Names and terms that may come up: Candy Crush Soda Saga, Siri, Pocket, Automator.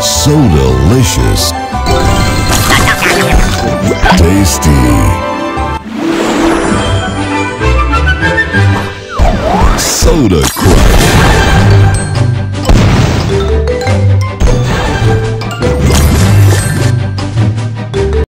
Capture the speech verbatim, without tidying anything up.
So delicious. Tasty. Soda Crush.